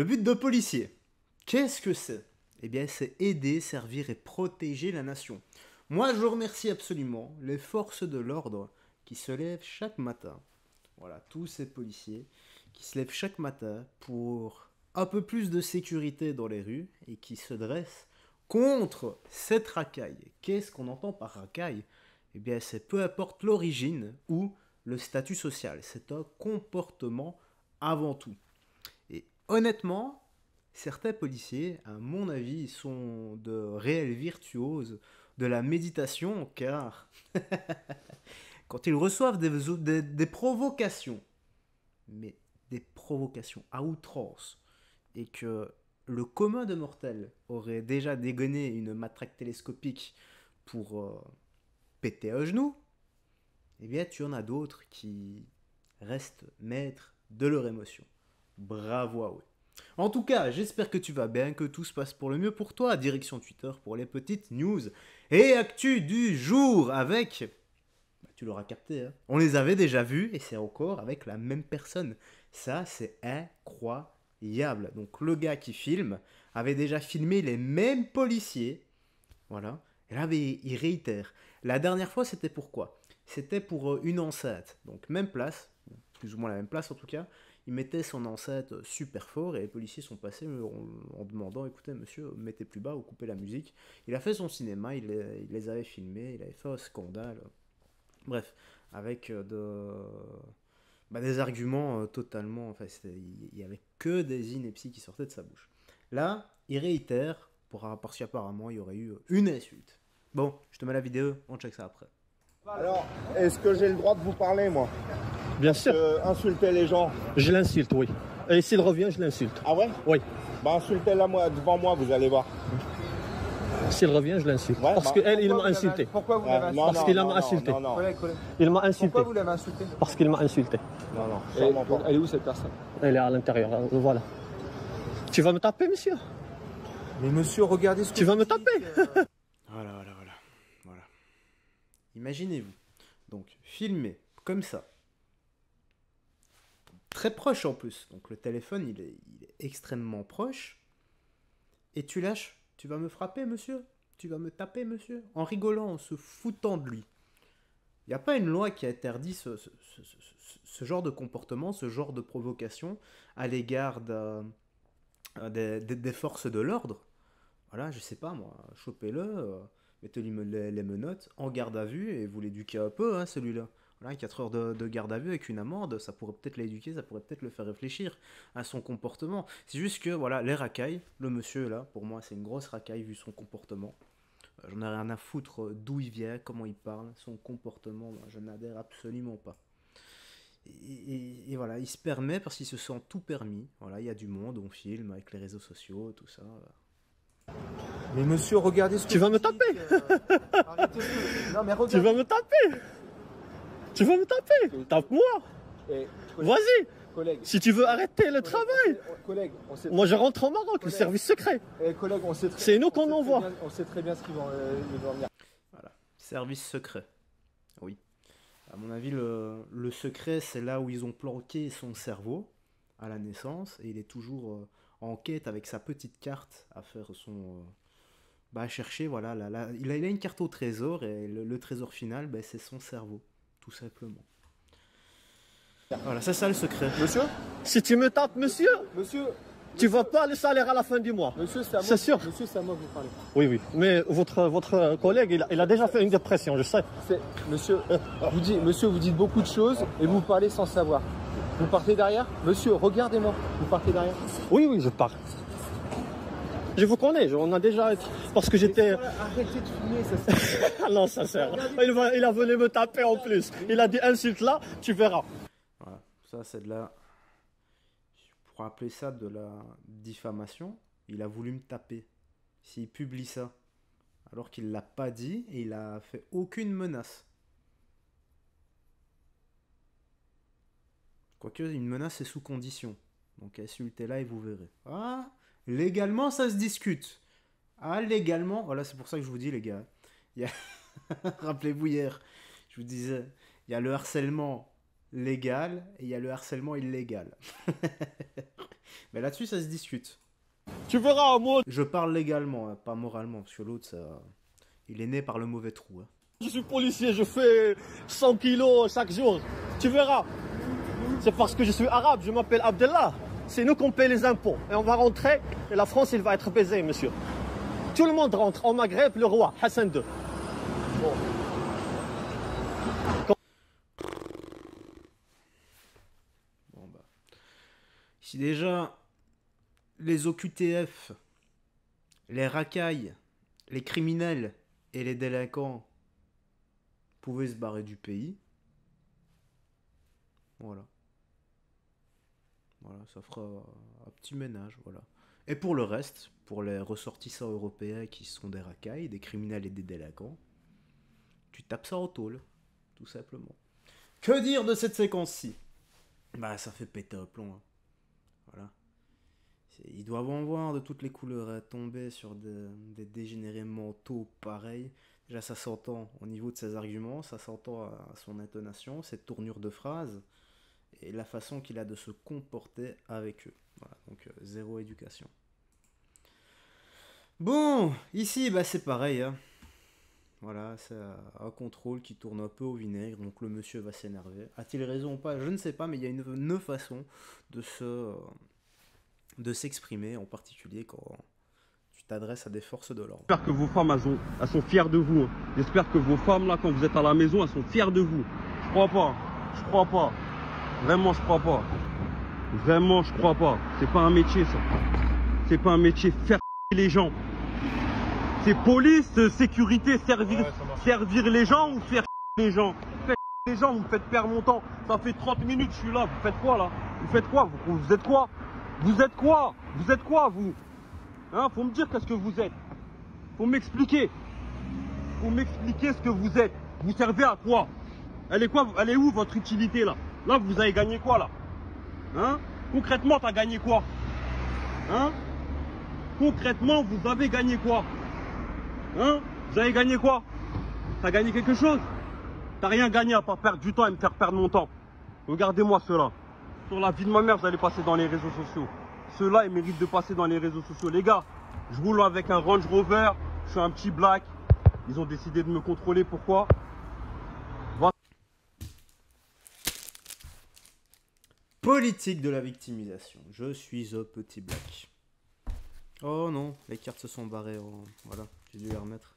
Le but de policier, qu'est-ce que c'est? Eh bien, c'est aider, servir et protéger la nation. Moi, je remercie absolument les forces de l'ordre qui se lèvent chaque matin. Voilà, tous ces policiers qui se lèvent chaque matin pour un peu plus de sécurité dans les rues et qui se dressent contre cette racaille. Qu'est-ce qu'on entend par racaille? Eh bien, c'est peu importe l'origine ou le statut social. C'est un comportement avant tout. Et honnêtement, certains policiers, à mon avis, sont de réels virtuoses de la méditation, car quand ils reçoivent des provocations, mais des provocations à outrance, et que le commun de mortels aurait déjà dégonné une matraque télescopique pour péter un genou, eh bien tu en as d'autres qui restent maîtres de leur émotion. Bravo à eux. En tout cas, j'espère que tu vas bien, que tout se passe pour le mieux pour toi. Direction Twitter pour les petites news et actu du jour avec... Bah, tu l'auras capté, hein. On les avait déjà vus et c'est encore avec la même personne. Ça, c'est incroyable. Donc le gars qui filme avait déjà filmé les mêmes policiers, voilà, et là il réitère. La dernière fois c'était pour quoi? C'était pour une enceinte, donc même place, plus ou moins la même place en tout cas, il mettait son enceinte super fort et les policiers sont passés en demandant, écoutez monsieur, mettez plus bas ou coupez la musique. Il a fait son cinéma, il les avait filmés, il avait fait un scandale, bref, avec des arguments totalement... Enfin, il n'y avait que des inepties qui sortaient de sa bouche. Là, il réitère, parce qu'apparemment, il y aurait eu une insulte. Bon, je te mets la vidéo, on check ça après. Alors, est-ce que j'ai le droit de vous parler, moi? Bien sûr. Insulter les gens? Je l'insulte, oui. Et s'il revient, je l'insulte. Ah ouais? Oui. Bah, insultez-la devant moi, vous allez voir. S'il revient, je l'insulte. Ouais, parce qu'elle, il m'a insulté. Pourquoi vous l'avez insulté? Parce qu'il m'a insulté. Il m'a insulté. Pourquoi vous l'avez insulté? Parce qu'il m'a insulté. Non, pas. Elle est où cette personne? Elle est à l'intérieur, voilà. Tu vas me taper, monsieur? Mais monsieur, regardez ce que... Tu vas me taper. Voilà. Imaginez-vous, donc, filmé comme ça. Très proche en plus. Donc le téléphone, il est extrêmement proche. Et tu lâches... Tu vas me frapper, monsieur? Tu vas me taper, monsieur? En rigolant, en se foutant de lui. Il n'y a pas une loi qui interdit ce genre de comportement, ce genre de provocation à l'égard des forces de l'ordre. Voilà, je sais pas, moi, chopez-le, mettez-lui les menottes, en garde à vue, et vous l'éduquez un peu, hein, celui-là. Voilà, 4 heures de garde à vue avec une amende, ça pourrait peut-être l'éduquer, ça pourrait peut-être le faire réfléchir à son comportement. C'est juste que, voilà, les racailles, le monsieur là, pour moi c'est une grosse racaille vu son comportement. J'en ai rien à foutre d'où il vient, comment il parle, son comportement, moi, je n'adhère absolument pas. Et voilà, il se permet parce qu'il se sent tout permis. Voilà, il y a du monde, on filme avec les réseaux sociaux, tout ça... Mais monsieur, regardez ce que... Tu vas me taper. Non, mais regarde... Tu vas me taper. Tu veux me taper? Tape-moi! Vas-y! Si tu veux arrêter le travail! Collègue, moi je rentre en Maroc, le service secret! C'est nous qu'on envoie! On sait très bien ce qu'ils vont venir. Voilà, service secret. Oui. À mon avis, le secret, c'est là où ils ont planqué son cerveau à la naissance, et il est toujours en quête avec sa petite carte à faire son... chercher, voilà. Il a une carte au trésor, et le trésor final, c'est son cerveau. Tout simplement. Voilà, c'est ça le secret. Monsieur, si tu me tapes, monsieur, tu vois pas le salaire à la fin du mois. Monsieur, c'est à moi. C'est sûr. Monsieur, c'est à moi que vous parlez. Oui. Mais votre collègue, il a déjà fait une dépression, je sais. Monsieur, vous dites beaucoup de choses et vous parlez sans savoir. Vous partez derrière? Monsieur, regardez-moi. Vous partez derrière? Oui, je pars. Je vous connais, on a déjà... Parce que j'étais... Arrêtez de fumer, ça sert. Non, ça sert. Il a venu me taper en plus. Il a dit insulte là, tu verras. Voilà, ça c'est de la... Je pourrais appeler ça de la diffamation. Il a voulu me taper. S'il publie ça. Alors qu'il ne l'a pas dit et il n'a fait aucune menace. Quoique, une menace est sous condition. Donc insultez-la et vous verrez. Ah! Légalement, ça se discute. Ah, légalement, voilà, c'est pour ça que je vous dis, les gars. Rappelez-vous hier, je vous disais, il y a le harcèlement légal et il y a le harcèlement illégal. Mais là-dessus, ça se discute. Tu verras, moi. Je parle légalement, hein, pas moralement, parce que l'autre, ça... il est né par le mauvais trou. Hein. Je suis policier, je fais 100 kilos chaque jour. Tu verras. C'est parce que je suis arabe, je m'appelle Abdellah. C'est nous qu'on paye les impôts. Et on va rentrer, et la France, elle va être baisée, monsieur. Tout le monde rentre. En Maghreb, le roi, Hassan II. Bon. Si déjà les OQTF, les racailles, les criminels et les délinquants pouvaient se barrer du pays, voilà. Voilà, ça fera un petit ménage, voilà. Et pour le reste, pour les ressortissants européens qui sont des racailles, des criminels et des délinquants, tu tapes ça en tôle, tout simplement. Que dire de cette séquence-ci? Bah, ça fait péter un plomb, hein. Voilà. Ils doivent en voir de toutes les couleurs à tomber sur des dégénérés mentaux pareils. Déjà, ça s'entend au niveau de ses arguments, ça s'entend à son intonation, ses tournures de phrases et la façon qu'il a de se comporter avec eux. Voilà, donc zéro éducation. Bon, ici, bah, c'est pareil. Hein. Voilà, c'est un contrôle qui tourne un peu au vinaigre, donc le monsieur va s'énerver. A-t-il raison ou pas? Je ne sais pas, mais il y a une façon de s'exprimer, en particulier quand tu t'adresses à des forces de l'ordre. J'espère que vos femmes, elles sont fières de vous. J'espère que vos femmes, là, quand vous êtes à la maison, elles sont fières de vous. Je crois pas, je crois pas. Vraiment, je crois pas. Vraiment, je crois pas. C'est pas un métier, ça. C'est pas un métier, faire les gens. C'est police, sécurité, servir les gens ou faire les gens. Faites les gens, vous me faites perdre mon temps. Ça fait 30 minutes, je suis là. Vous faites quoi là? Vous faites quoi? Vous êtes quoi? Vous êtes quoi? Vous êtes quoi vous? Hein? Faut me dire qu'est-ce que vous êtes. Faut m'expliquer. Faut m'expliquer ce que vous êtes. Vous servez à quoi? Elle est quoi? Elle est où votre utilité là? Là, vous avez gagné quoi là? Hein? Concrètement, t'as gagné quoi? Hein? Concrètement, vous avez gagné quoi? Hein? Vous avez gagné quoi? T'as gagné quelque chose? T'as rien gagné à part perdre du temps et me faire perdre mon temps. Regardez-moi cela. Sur la vie de ma mère, vous allez passer dans les réseaux sociaux. Ceux-là, ils méritent de passer dans les réseaux sociaux. Les gars, je roule avec un Range Rover, je suis un petit black. Ils ont décidé de me contrôler, pourquoi? Politique de la victimisation. Je suis un petit black. Oh non, les cartes se sont barrées. Oh, voilà, j'ai dû les remettre.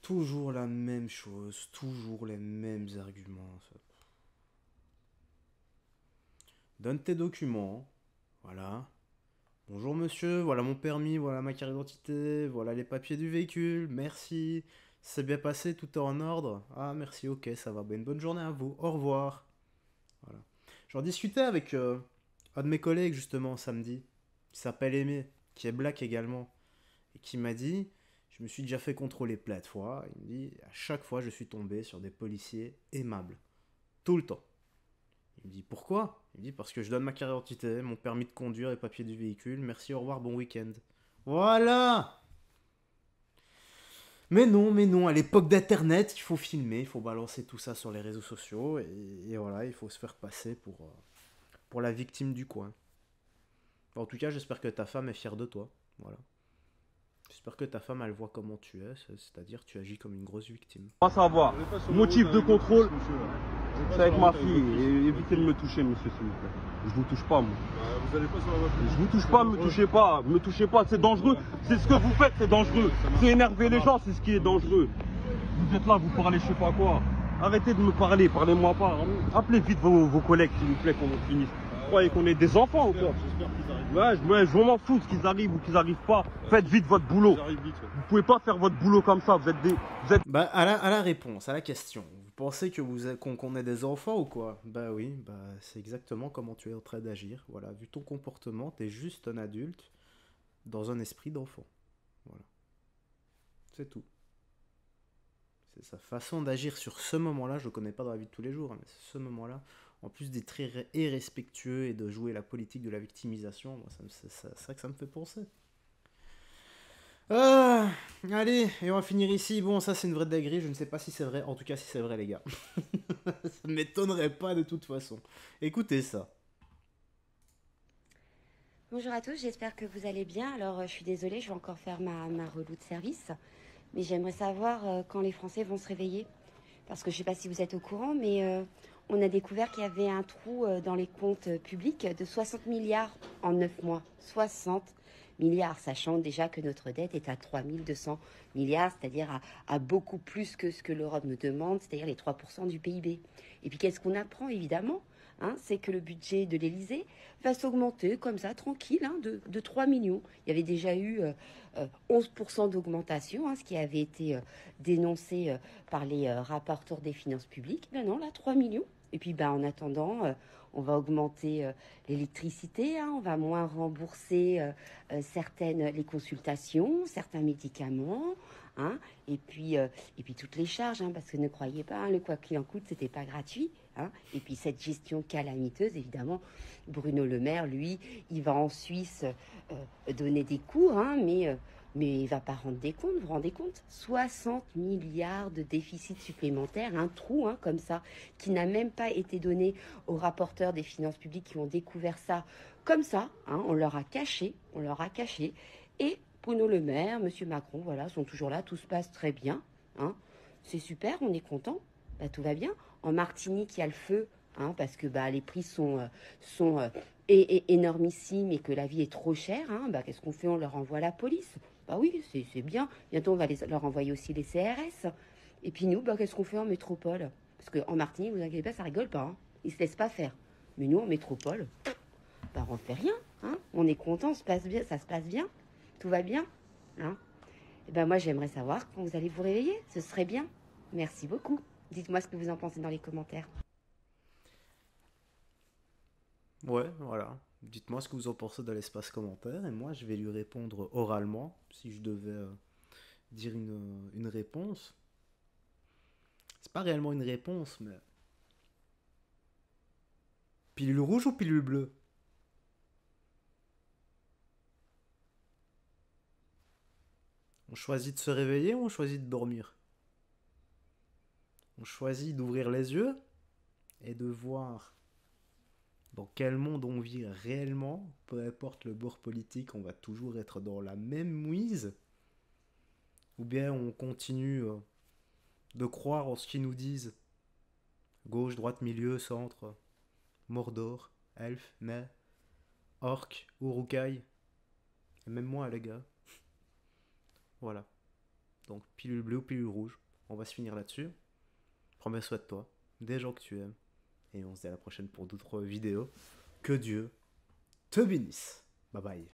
Toujours la même chose, toujours les mêmes arguments. Ça. Donne tes documents. Voilà. Bonjour monsieur, voilà mon permis, voilà ma carte d'identité, voilà les papiers du véhicule. Merci. C'est bien passé, tout est en ordre. Ah merci, ok, ça va. Ben, une bonne journée à vous. Au revoir. Voilà. J'en discutais avec un de mes collègues justement samedi. Il s'appelle Aimé, qui est black également, et qui m'a dit, je me suis déjà fait contrôler plein de fois, il me dit, à chaque fois je suis tombé sur des policiers aimables, tout le temps. Il me dit, pourquoi? Il me dit, parce que je donne ma carte d'identité, mon permis de conduire et papier du véhicule, merci, au revoir, bon week-end. Voilà! Mais non, à l'époque d'internet, il faut filmer, il faut balancer tout ça sur les réseaux sociaux, et voilà, il faut se faire passer pour la victime du coin. En tout cas, j'espère que ta femme est fière de toi. Voilà. J'espère que ta femme, elle voit comment tu es, c'est-à-dire tu agis comme une grosse victime. On va savoir. Motif de contrôle, c'est avec ma fille. Évitez de me toucher, monsieur, s'il vous plaît. Je vous touche pas, moi. Vous allez pas sur la voiture. Je vous touche pas, me touchez pas. Me touchez pas, c'est dangereux. C'est ce que vous faites, c'est dangereux. C'est énerver les gens, c'est ce qui est dangereux. Vous êtes là, vous parlez je sais pas quoi. Arrêtez de me parler, parlez-moi pas. Appelez vite vos collègues, s'il vous plaît, qu'on finisse. Vous croyez qu'on est des enfants ou quoi? Ouais, je m'en fous de ce qu'ils arrivent ou qu'ils arrivent pas. Faites vite votre boulot. Vous pouvez pas faire votre boulot comme ça. Vous êtes des. Vous êtes... Bah, à la réponse, à la question. Vous pensez que qu'on est des enfants ou quoi? Bah oui, bah c'est exactement comment tu es en train d'agir. Voilà, vu ton comportement, t'es juste un adulte dans un esprit d'enfant. Voilà. C'est tout. C'est sa façon d'agir sur ce moment-là. Je le connais pas dans la vie de tous les jours, hein, mais ce moment-là. En plus d'être irrespectueux et de jouer la politique de la victimisation, c'est ça que ça me fait penser. Allez, et on va finir ici. Bon, ça c'est une vraie dinguerie, je ne sais pas si c'est vrai. En tout cas, si c'est vrai, les gars. Ça ne m'étonnerait pas de toute façon. Écoutez ça. Bonjour à tous, j'espère que vous allez bien. Alors, je suis désolée, je vais encore faire ma relou de service. Mais j'aimerais savoir quand les Français vont se réveiller. Parce que je ne sais pas si vous êtes au courant, mais on a découvert qu'il y avait un trou dans les comptes publics de 60 milliards en 9 mois. 60 milliards, sachant déjà que notre dette est à 3200 milliards, c'est-à-dire à beaucoup plus que ce que l'Europe nous demande, c'est-à-dire les 3% du PIB. Et puis qu'est-ce qu'on apprend, évidemment, hein, c'est que le budget de l'Elysée va s'augmenter comme ça, tranquille, hein, de 3 millions. Il y avait déjà eu 11% d'augmentation, hein, ce qui avait été dénoncé par les rapporteurs des finances publiques. Ben non, là, 3 millions. Et puis, ben, en attendant, on va augmenter l'électricité, hein, on va moins rembourser les consultations, certains médicaments, hein, et puis toutes les charges, hein, parce que ne croyez pas, hein, le quoi qu'il en coûte, c'était pas gratuit. Hein. Et puis cette gestion calamiteuse, évidemment, Bruno Le Maire, lui, il va en Suisse donner des cours, hein, mais il ne va pas rendre des comptes, vous vous rendez compte? 60 milliards de déficit supplémentaire, un trou hein, comme ça, qui n'a même pas été donné aux rapporteurs des finances publiques qui ont découvert ça comme ça. Hein, on leur a caché. Et Bruno Le Maire, M. Macron, voilà, sont toujours là, tout se passe très bien. Hein. C'est super, on est content, bah, tout va bien. En Martinique, il y a le feu, hein, parce que bah, les prix sont énormissimes et que la vie est trop chère. Hein, bah, qu'est-ce qu'on fait? On leur envoie la police. Bah oui, c'est bien. Bientôt, on va leur envoyer aussi les CRS. Et puis nous, bah, qu'est-ce qu'on fait en métropole? Parce qu'en Martinique, vous inquiétez pas, ça rigole pas. Hein. Ils se laissent pas faire. Mais nous, en métropole, bah, on fait rien. Hein. On est content, ça se passe bien. Tout va bien. Hein. Et ben moi, j'aimerais savoir quand vous allez vous réveiller. Ce serait bien. Merci beaucoup. Dites-moi ce que vous en pensez dans les commentaires. Ouais, voilà. Dites-moi ce que vous en pensez dans l'espace commentaire et moi je vais lui répondre oralement si je devais dire une réponse. C'est pas réellement une réponse, mais... Pilule rouge ou pilule bleue? On choisit de se réveiller ou on choisit de dormir? On choisit d'ouvrir les yeux et de voir dans quel monde on vit réellement. Peu importe le bord politique, on va toujours être dans la même mouise. Ou bien on continue de croire en ce qu'ils nous disent. Gauche, droite, milieu, centre, Mordor, elfe, nain, orc, urukai. Et même moi, les gars. Voilà. Donc, pilule bleue ou pilule rouge. On va se finir là-dessus. Prends soin de toi, des gens que tu aimes, et on se dit à la prochaine pour d'autres vidéos. Que Dieu te bénisse. Bye bye.